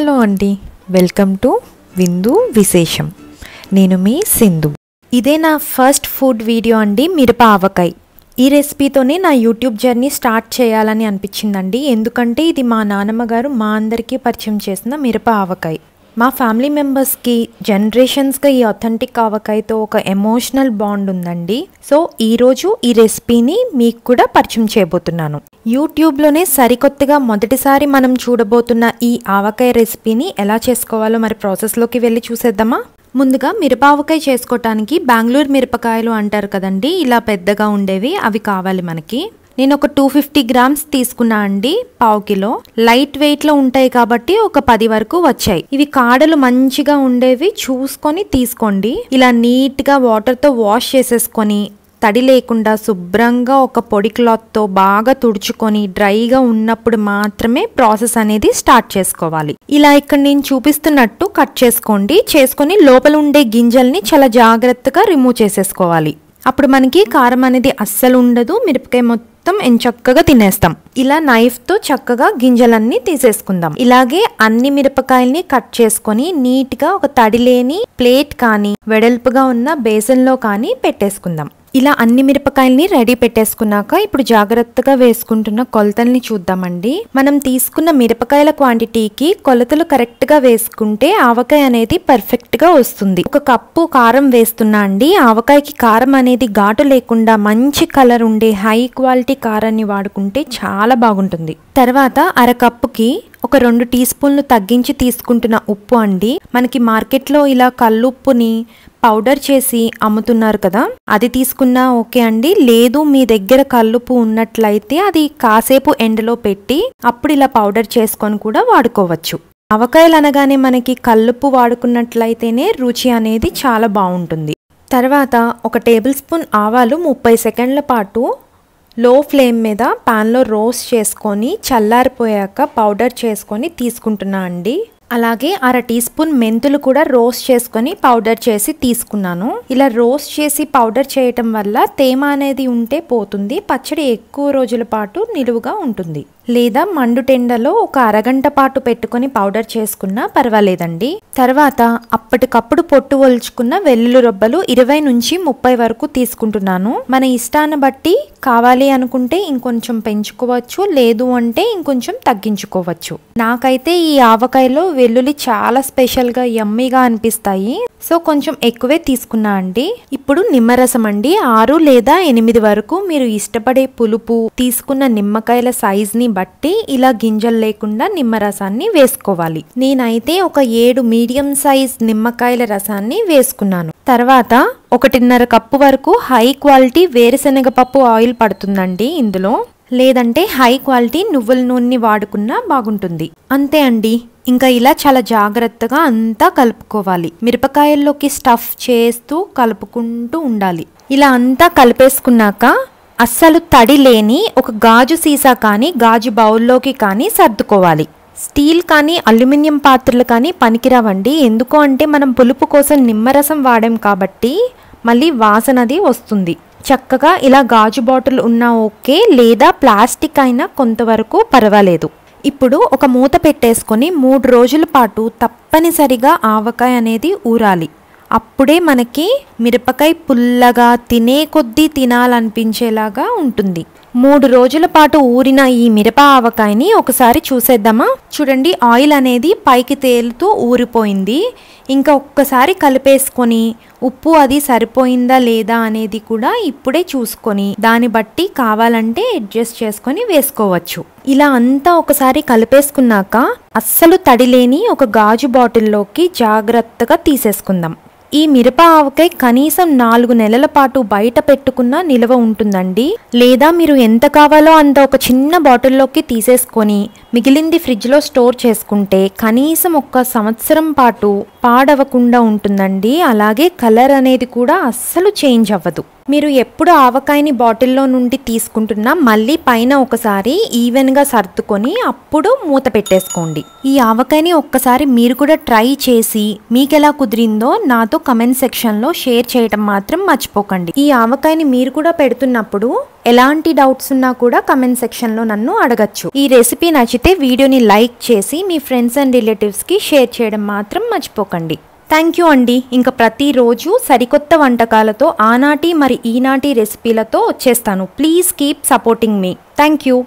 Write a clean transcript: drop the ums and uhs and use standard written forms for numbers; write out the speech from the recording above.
Hello అండి, welcome to విందు విశేషం. నేను మీ సింధు. ఇదే నా ఫస్ట్ ఫుడ్ వీడియో అండి, మిరప ఆవకాయ. ఈ రెసిపీతోనే నా యూట్యూబ్ జర్నీ స్టార్ట్ చేయాలని అనిపించిందండి. ఎందుకంటే ఇది మా నానమ్మ గారు మా అందరికీ పరిచయం చేసిన మిరప ఆవకాయ. మా ఫ్యామిలీ మెంబర్స్కి జనరేషన్స్గా ఈ అథెంటిక్ ఆవకాయతో ఒక ఎమోషనల్ బాండ్ ఉందండి. సో ఈరోజు ఈ రెసిపీని మీకు కూడా పరిచయం చేయబోతున్నాను. యూట్యూబ్లోనే సరికొత్తగా మొదటిసారి మనం చూడబోతున్న ఈ ఆవకాయ రెసిపీని ఎలా చేసుకోవాలో మరి ప్రాసెస్లోకి వెళ్ళి చూసేద్దామా? ముందుగా మిరప ఆవకాయ చేసుకోవటానికి బెంగళూరు మిరపకాయలు అంటారు కదండి, ఇలా పెద్దగా ఉండేవి, అవి కావాలి మనకి. నేను ఒక 250 grams తీసుకున్నా అండి, పావు కిలో. లైట్ వెయిట్లో ఉంటాయి కాబట్టి ఒక 10 వరకు వచ్చాయి. ఇవి కాడలు మంచిగా ఉండేవి, చూసుకొని తీసుకోండి. ఇలా నీట్గా వాటర్తో వాష్ చేసేసుకొని తడి లేకుండా శుభ్రంగా ఒక పొడి క్లాత్తో బాగా తుడుచుకొని డ్రైగా ఉన్నప్పుడు మాత్రమే ప్రాసెస్ అనేది స్టార్ట్ చేసుకోవాలి. ఇలా ఇక్కడ నేను చూపిస్తున్నట్టు కట్ చేసుకోండి. చేసుకొని లోపల ఉండే గింజల్ని చాలా జాగ్రత్తగా రిమూవ్ చేసేసుకోవాలి. అప్పుడు మనకి కారం అనేది అస్సలు ఉండదు, మిరపకాయ మొత్తం ఎంచక్కగా తినేస్తాం. ఇలా నైఫ్తో చక్కగా గింజలన్నీ తీసేసుకుందాం. ఇలాగే అన్ని మిరపకాయల్ని కట్ చేసుకొని నీట్గా ఒక తడి లేని ప్లేట్ కానీ వెడల్పుగా ఉన్న బేసన్లో కానీ పెట్టేసుకుందాం. ఇలా అన్ని మిరపకాయల్ని రెడీ పెట్టేసుకున్నాక ఇప్పుడు జాగ్రత్తగా వేసుకుంటున్న కొలతల్ని చూద్దామండి. మనం తీసుకున్న మిరపకాయల క్వాంటిటీకి కొలతలు కరెక్ట్గా వేసుకుంటే ఆవకాయ అనేది పర్ఫెక్ట్గా వస్తుంది. ఒక కప్పు కారం వేస్తున్నా అండి. ఆవకాయకి కారం అనేది ఘాటు లేకుండా మంచి కలర్ ఉండే హై క్వాలిటీ కారాన్ని వాడుకుంటే చాలా బాగుంటుంది. తర్వాత అరకప్పుకి ఒక 2 teaspoons తగ్గించి తీసుకుంటున్న ఉప్పు అండి. మనకి మార్కెట్లో ఇలా కల్లుప్పుని పౌడర్ చేసి అమ్ముతున్నారు కదా, అది తీసుకున్నా ఓకే అండి. లేదు మీ దగ్గర కల్లుప్పు ఉన్నట్లయితే అది కాసేపు ఎండలో పెట్టి అప్పుడు ఇలా పౌడర్ చేసుకొని కూడా వాడుకోవచ్చు. ఆవకాయలు అనగానే మనకి కల్లుప్పు వాడుకున్నట్లయితేనే రుచి అనేది చాలా బాగుంటుంది. తర్వాత ఒక 1 tablespoon ఆవాలు 30 seconds పాటు లో ఫ్లేమ్ మీద ప్యాన్లో రోస్ట్ చేసుకొని చల్లారిపోయాక పౌడర్ చేసుకొని తీసుకుంటున్నా అండి. అలాగే 1/2 teaspoon మెంతులు కూడా రోస్ట్ చేసుకొని పౌడర్ చేసి తీసుకున్నాను. ఇలా రోస్ట్ చేసి పౌడర్ చేయటం వల్ల తేమ అనేది ఉంటే పోతుంది, పచ్చడి ఎక్కువ రోజుల పాటు నిలువుగా ఉంటుంది. లేదా మండుటెండలో ఒక అరగంట పాటు పెట్టుకొని పౌడర్ చేసుకున్నా పర్వాలేదండి. తర్వాత అప్పటికప్పుడు పొట్టు ఒలుచుకున్న వెల్లుల్లి రొబ్బలు 20 to 30 వరకు తీసుకుంటున్నాను. మన ఇష్టాన్ని బట్టి కావాలి అనుకుంటే ఇంకొంచెం పెంచుకోవచ్చు, లేదు అంటే ఇంకొంచెం తగ్గించుకోవచ్చు. నాకైతే ఈ ఆవకాయలో వెల్లుల్లి చాలా స్పెషల్గా యమ్మీగా అనిపిస్తాయి, సో కొంచెం ఎక్కువే తీసుకున్నా అండి. ఇప్పుడు నిమ్మరసం అండి, 6 or 8 వరకు మీరు ఇష్టపడే పులుపు తీసుకున్న నిమ్మకాయల సైజుని బట్టి ఇలా గింజలు లేకుండా నిమ్మరసాన్ని వేసుకోవాలి. నేనైతే ఒక 7 మీడియం సైజ్ నిమ్మకాయల రసాన్ని వేసుకున్నాను. తర్వాత 1.5 cups వరకు హై క్వాలిటీ వేరుశనగ పప్పు ఆయిల్ పడుతుందండి ఇందులో, లేదంటే హై క్వాలిటీ నువ్వుల నూనె వాడుకున్నా బాగుంటుంది. అంతే అండి. ఇంకా ఇలా చాలా జాగ్రత్తగా అంతా కలుపుకోవాలి. మిరపకాయల్లోకి స్టఫ్ చేస్తూ కలుపుకుంటూ ఉండాలి. ఇలా అంతా కలిపేసుకున్నాక అస్సలు తడి లేని ఒక గాజు సీసా కానీ గాజు బౌల్లోకి కానీ సర్దుకోవాలి. స్టీల్ కానీ అల్యూమినియం పాత్రలు కానీ పనికిరావండి. ఎందుకు అంటే మనం పులుపు కోసం నిమ్మరసం వాడాం కాబట్టి మళ్ళీ వాసనది వస్తుంది. చక్కగా ఇలా గాజు బాటిల్ ఉన్నా ఓకే, లేదా ప్లాస్టిక్ అయినా కొంతవరకు పర్వాలేదు. ఇప్పుడు ఒక మూత పెట్టేసుకొని 3 days పాటు తప్పనిసరిగా ఆవకాయ అనేది ఊరాలి. అప్పుడే మనకి మిరపకాయ పుల్లగా తినే కొద్దీ తినాలనిపించేలాగా ఉంటుంది. 3 days పాటు ఊరిన ఈ మిరప ఆవకాయని ఒకసారి చూసేద్దామా? చూడండి, ఆయిల్ అనేది పైకి తేలుతూ ఊరిపోయింది. ఇంకా ఒక్కసారి కలిపేసుకొని ఉప్పు అది సరిపోయిందా లేదా అనేది కూడా ఇప్పుడే చూసుకొని దాన్ని బట్టి కావాలంటే అడ్జస్ట్ చేసుకొని వేసుకోవచ్చు. ఇలా అంతా ఒకసారి కలిపేసుకున్నాక అస్సలు తడిలేని ఒక గాజు బాటిల్లోకి జాగ్రత్తగా తీసేసుకుందాం. ఈ మిరప ఆవకాయ కనీసం 4 months పాటు బయట పెట్టుకున్న నిల్వ ఉంటుందండి. లేదా మీరు ఎంత కావాలో అంత ఒక చిన్న బాటిల్లోకి తీసేసుకొని మిగిలింది ఫ్రిడ్జ్లో స్టోర్ చేసుకుంటే కనీసం 1 year పాటు పాడవకుండా ఉంటుందండి. అలాగే కలర్ అనేది కూడా అస్సలు చేంజ్ అవ్వదు. మీరు ఎప్పుడు ఆవకాయని బాటిల్లో నుండి తీసుకుంటున్నా మళ్ళీ పైన ఒకసారి ఈవెన్ గా సర్దుకొని అప్పుడు మూత పెట్టేసుకోండి. ఈ ఆవకాయని ఒక్కసారి మీరు కూడా ట్రై చేసి మీకు ఎలా కుదిరిందో నాతో కామెంట్ సెక్షన్ లో షేర్ చేయడం మాత్రం మర్చిపోకండి. ఈ ఆవకాయని మీరు కూడా పెడుతున్నప్పుడు ఎలాంటి డౌట్స్ ఉన్నా కూడా కామెంట్ సెక్షన్ లో నన్ను అడగచ్చు. ఈ రెసిపీ నచ్చితే వీడియోని లైక్ చేసి మీ ఫ్రెండ్స్ అండ్ రిలేటివ్స్ కి షేర్ చేయడం మాత్రం మర్చిపోకండి. థాంక్యూ అండి. ఇంకా ప్రతిరోజు సరికొత్త వంటకాలతో ఆనాటి మరి ఈనాటి రెసిపీలతో వచ్చేస్తాను. Please keep supporting me. Thank you.